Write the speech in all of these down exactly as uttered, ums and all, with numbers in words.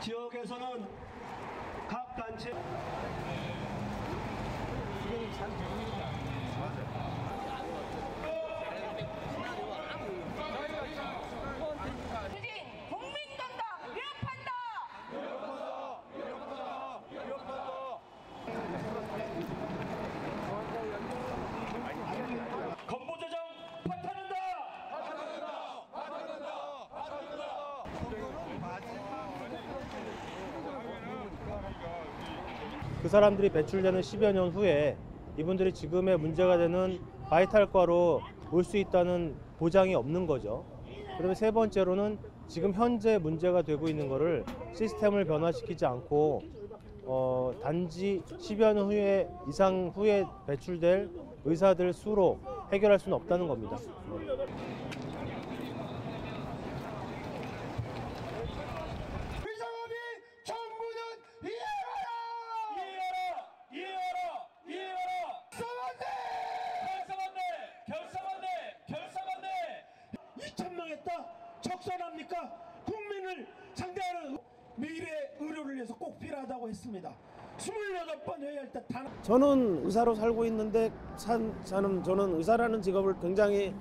지역에서는 각 단체 지금 잘 배우니까 맞아요. 유진 국민전당 위협한다. 위협한다. 위협한다. 위협한다. 건보재정 파탄한다. 파탄한다. 파탄한다. 파탄한다. 건보는 맞지. 그 사람들이 배출되는 십여 년 후에 이분들이 지금의 문제가 되는 바이탈과로 올 수 있다는 보장이 없는 거죠. 그러면 세 번째로는 지금 현재 문제가 되고 있는 거를 시스템을 변화시키지 않고 어, 단지 십여 년 후에 이상 후에 배출될 의사들 수로 해결할 수는 없다는 겁니다. 적선합니까? 국민을 상대하는 미래 의료를 위해서 꼭 필요하다고 했습니다. 스물여덟 번 회의할 때 단... 저는 의사로 살고 있는데 산, 저는, 저는 의사라는 직업을 굉장히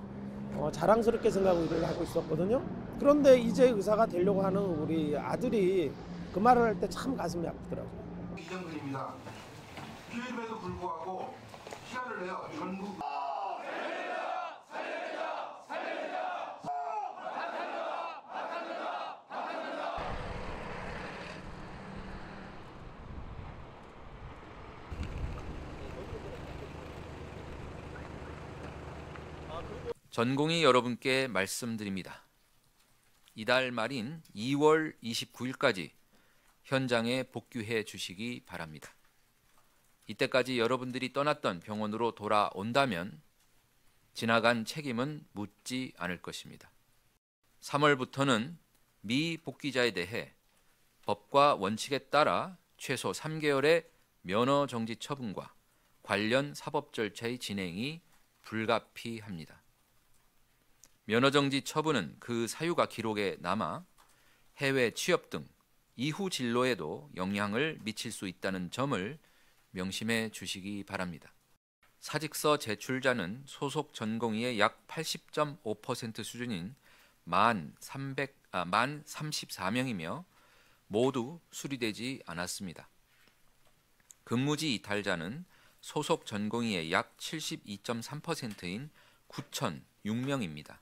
어, 자랑스럽게 생각하고 일을 하고 있었거든요. 그런데 이제 의사가 되려고 하는 우리 아들이 그 말을 할 때 참 가슴이 아프더라고요. 이정근입니다. 주임에도 불구하고 시간을 내어 전국... 전공의 여러분께 말씀드립니다. 이달 말인 이월 이십구일까지 현장에 복귀해 주시기 바랍니다. 이때까지 여러분들이 떠났던 병원으로 돌아온다면 지나간 책임은 묻지 않을 것입니다. 삼월부터는 미복귀자에 대해 법과 원칙에 따라 최소 삼 개월의 면허정지 처분과 관련 사법 절차의 진행이 불가피합니다. 면허정지 처분은 그 사유가 기록에 남아 해외 취업 등 이후 진로에도 영향을 미칠 수 있다는 점을 명심해 주시기 바랍니다. 사직서 제출자는 소속 전공의의 약 팔십 점 오 퍼센트 수준인 만 삼십사 명이며 모두 수리되지 않았습니다. 근무지 이탈자는 소속 전공의의 약 칠십이 점 삼 퍼센트인 구천육 명입니다.